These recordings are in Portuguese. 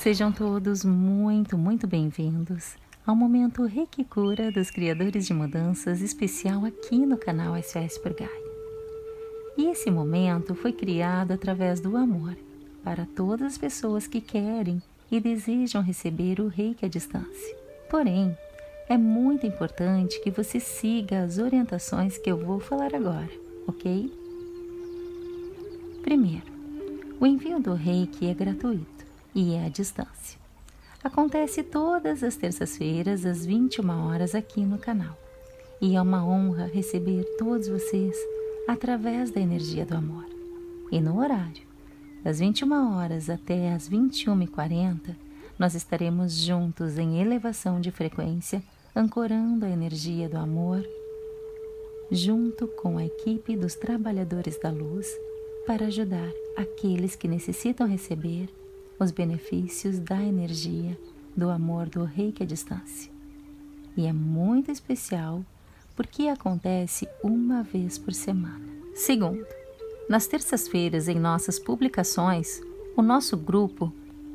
Sejam todos muito bem-vindos ao momento Reiki Cura dos Criadores de Mudanças, especial aqui no canal SOS por Gaia. E esse momento foi criado através do amor para todas as pessoas que querem e desejam receber o Reiki à distância. Porém, é muito importante que você siga as orientações que eu vou falar agora, ok? Primeiro, o envio do Reiki é gratuito e é à distância. Acontece todas as terças-feiras, às 21 horas aqui no canal. E é uma honra receber todos vocês através da energia do amor. E no horário, das 21 horas até às 21h40, nós estaremos juntos em elevação de frequência, ancorando a energia do amor, junto com a equipe dos Trabalhadores da Luz, para ajudar aqueles que necessitam receber os benefícios da energia, do amor do Reiki à distância. E é muito especial porque acontece uma vez por semana. Segundo, nas terças-feiras em nossas publicações, o nosso grupo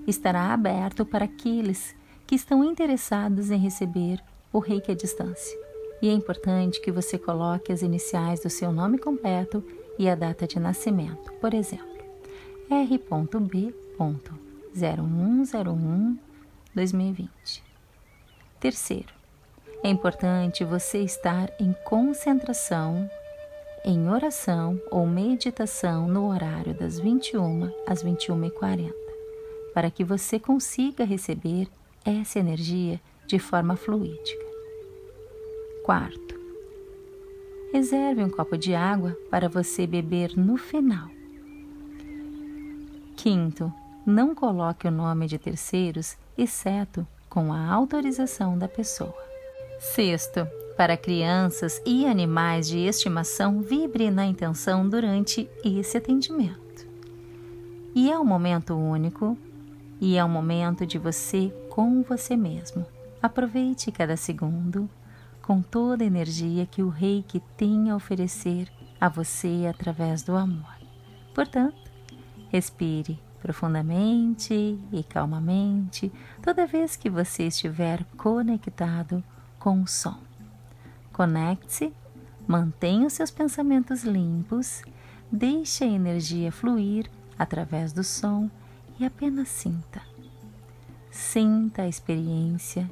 estará aberto para aqueles que estão interessados em receber o Reiki à distância. E é importante que você coloque as iniciais do seu nome completo e a data de nascimento, por exemplo, R.B. 01/01/2020. Terceiro, é importante você estar em concentração, em oração ou meditação no horário das 21 às 21h40, para que você consiga receber essa energia de forma fluídica. Quarto, reserve um copo de água para você beber no final. Quinto, não coloque o nome de terceiros, exceto com a autorização da pessoa. Sexto, para crianças e animais de estimação, vibre na intenção durante esse atendimento. E é um momento único, e é um momento de você com você mesmo. Aproveite cada segundo, com toda a energia que o Reiki tem a oferecer a você através do amor. Portanto, respire profundamente e calmamente toda vez que você estiver conectado com o som. Conecte-se, mantenha os seus pensamentos limpos, deixe a energia fluir através do som e apenas sinta. Sinta a experiência,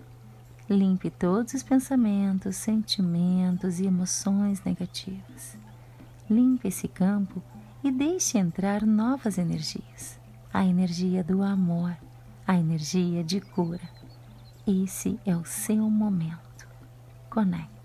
limpe todos os pensamentos, sentimentos e emoções negativas. Limpe esse campo e deixe entrar novas energias, a energia do amor, a energia de cura. Esse é o seu momento. Conecte.